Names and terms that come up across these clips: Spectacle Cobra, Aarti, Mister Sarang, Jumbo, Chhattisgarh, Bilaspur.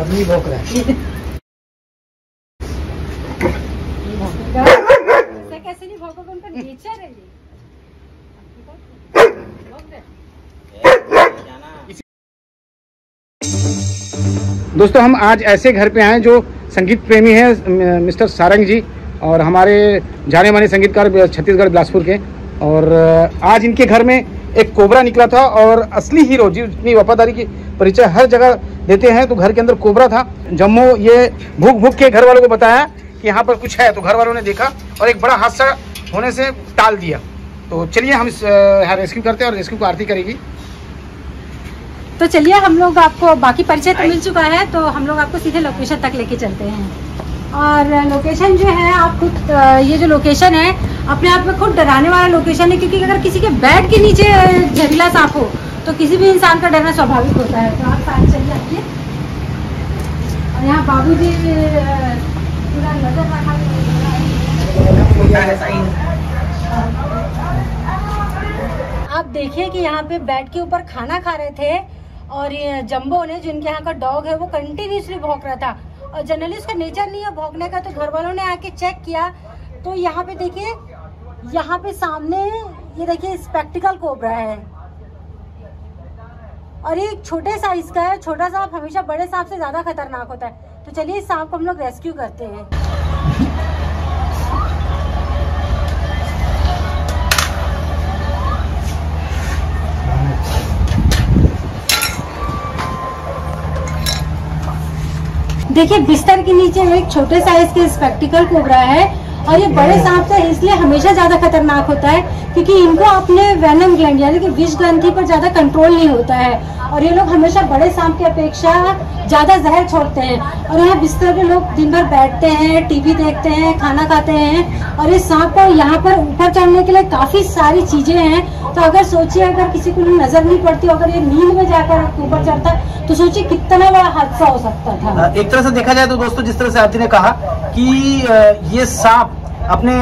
अपनी भौंक रहा है। ऐसा कैसे नहीं भौंकोगे, उनका नेचर है ये। दोस्तों हम आज ऐसे घर पे आए जो संगीत प्रेमी हैं, मिस्टर सारंग जी और हमारे जाने माने संगीतकार छत्तीसगढ़ बिलासपुर के। और आज इनके घर में एक कोबरा निकला था और असली हीरो जितनी वफादारी की परिचय हर जगह देते हैं, तो घर के अंदर कोबरा था। जम्मू ये भूख भूख के घर वालों को बताया कि यहाँ पर कुछ है, तो घर वालों ने देखा और एक बड़ा हादसा होने से टाल दिया। तो चलिए हम यहाँ रेस्क्यू करते हैं और रेस्क्यू को आरती करेगी। तो चलिए हम लोग आपको, बाकी परिचय तो मिल चुका है, तो हम लोग आपको सीधे लोकेशन तक लेके चलते हैं। और लोकेशन जो है, आप खुद ये जो लोकेशन है अपने आप में खुद डराने वाला लोकेशन है, क्योंकि अगर किसी के बेड के नीचे जहरीला सांप हो तो किसी भी इंसान का डरना स्वाभाविक होता है। तो आप साथ चलिए आइए। और यहाँ बाबू जी पूरा नजर रखा है। आप देखिए कि यहाँ पे बेड के ऊपर खाना खा रहे थे और ये जम्बो ने, जिनके यहाँ का डॉग है, वो कंटिन्यूसली भौंक रहा था। और जनरली उसका नेचर नहीं है भौंकने का, तो घर वालों ने आके चेक किया तो यहाँ पे देखिए, यहाँ पे सामने ये देखिए स्पेक्टिकल कोबरा है और ये छोटे साइज का है। छोटा सांप हमेशा बड़े सांप से ज्यादा खतरनाक होता है। तो चलिए इस सांप को हम लोग रेस्क्यू करते हैं। देखिए बिस्तर के नीचे एक छोटे साइज के स्पेक्टिकल कोबरा है और ये बड़े सांप से इसलिए हमेशा ज्यादा खतरनाक होता है क्योंकि इनको अपने वेनम ग्लैंड यानी कि विष ग्रंथि पर ज्यादा कंट्रोल नहीं होता है और ये लोग हमेशा बड़े सांप की अपेक्षा ज्यादा जहर छोड़ते हैं। और यहाँ बिस्तर पे लोग दिन भर बैठते हैं, टीवी देखते हैं, खाना खाते हैं। और इस सांप को यहाँ पर ऊपर चढ़ने के लिए काफी सारी चीजें हैं, तो अगर सोचिए अगर किसी को नजर नहीं पड़ती, अगर ये नींद में जाकर ऊपर चढ़ता तो सोचिए कितना बड़ा हादसा हो सकता था। एक तरह से देखा जाए तो दोस्तों, जिस तरह से आरती ने कहा कि ये सांप अपने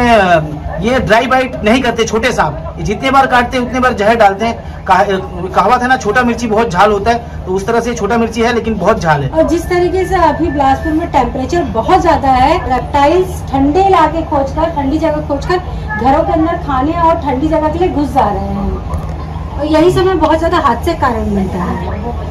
ये ड्राई बाइट नहीं करते, छोटे सांप जितने बार काटते हैं उतने बार जहर डालते हैं। कहावत है ना, छोटा मिर्ची बहुत झाल होता है, तो उस तरह से छोटा मिर्ची है लेकिन बहुत झाल है। और जिस तरीके से अभी बिलासपुर में टेम्परेचर बहुत ज्यादा है, रेप्टाइल्स ठंडे इलाके खोजकर, ठंडी जगह खोजकर घरों के अंदर खाने और ठंडी जगह के लिए घुस जा रहे हैं और यही समय बहुत ज्यादा हादसे का कारण बनता है।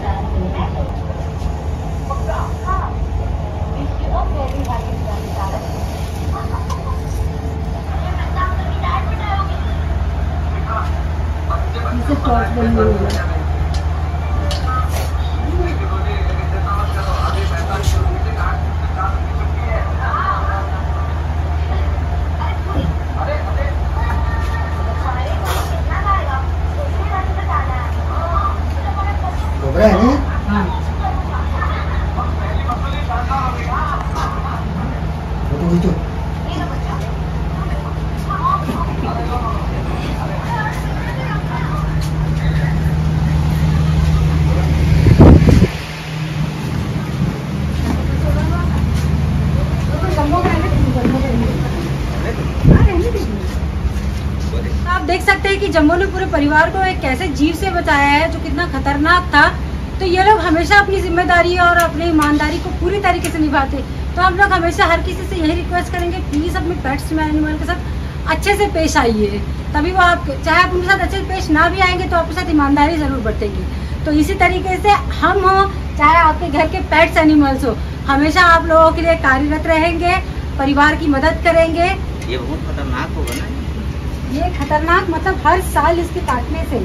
जम्बो ने पूरे परिवार को एक कैसे जीव से बचाया है जो कितना खतरनाक था। तो ये लोग हमेशा अपनी जिम्मेदारी और अपनी ईमानदारी को पूरी तरीके से निभाते। तो हम लोग हमेशा हर किसी से यही रिक्वेस्ट करेंगे, प्लीज अपने पेट्स में एनिमल के साथ अच्छे से पेश आइए, तभी वो आप, चाहे आप उनके साथ अच्छे से पेश ना भी आएंगे तो आपके साथ ईमानदारी जरूर बरतेंगे। तो इसी तरीके से हम हो, चाहे आपके घर के पेट्स एनिमल्स हो, हमेशा आप लोगों के लिए कार्यरत रहेंगे, परिवार की मदद करेंगे। ये बहुत खतरनाक होगा ना, ये खतरनाक मतलब हर साल इसके काटने से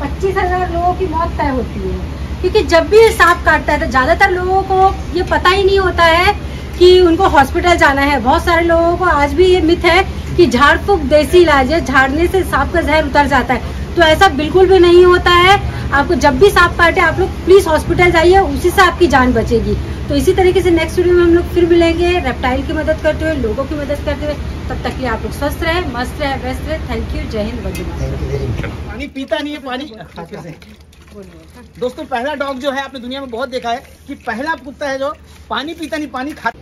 25,000 लोगों की मौत तय होती है, क्योंकि जब भी ये सांप काटता है तो ज्यादातर लोगों को ये पता ही नहीं होता है कि उनको हॉस्पिटल जाना है। बहुत सारे लोगों को आज भी ये मिथ है कि झाड़ फूक देसी इलाज है, झाड़ने से सांप का जहर उतर जाता है, तो ऐसा बिल्कुल भी नहीं होता है। आपको जब भी सांप काटे आप लोग प्लीज हॉस्पिटल जाइए, उसी से आपकी जान बचेगी। तो इसी तरीके से नेक्स्ट वीडियो में हम लोग फिर मिलेंगे, रेप्टाइल की मदद करते हुए, लोगों की मदद करते हुए। तब तक के आप लोग स्वस्थ रहे, मस्त रहे, व्यस्त रहे। थैंक यू, जय हिंद, वंदे मातरम। पानी पीता नहीं है, पानी खाते हैं। दोस्तों पहला डॉग जो है आपने दुनिया में बहुत देखा है कि पहला कुत्ता है जो पानी पीता नहीं, पानी खाता।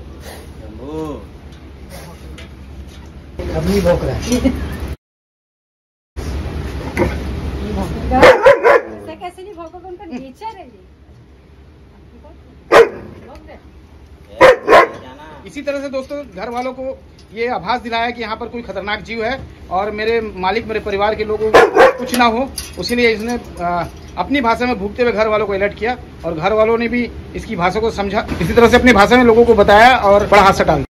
अपनी भौंक रहा है। कैसे नहीं भौंकोगे, उनका नेचर है ये। इसी तरह से दोस्तों घर वालों को ये आभास दिलाया कि यहाँ पर कोई खतरनाक जीव है और मेरे मालिक मेरे परिवार के लोगों को कुछ ना हो, उसी लिए इसने अपनी भाषा में भूखते हुए घर वालों को अलर्ट किया और घर वालों ने भी इसकी भाषा को समझा, इसी तरह से अपनी भाषा में लोगों को बताया और बड़ा हादसा टाल दिया।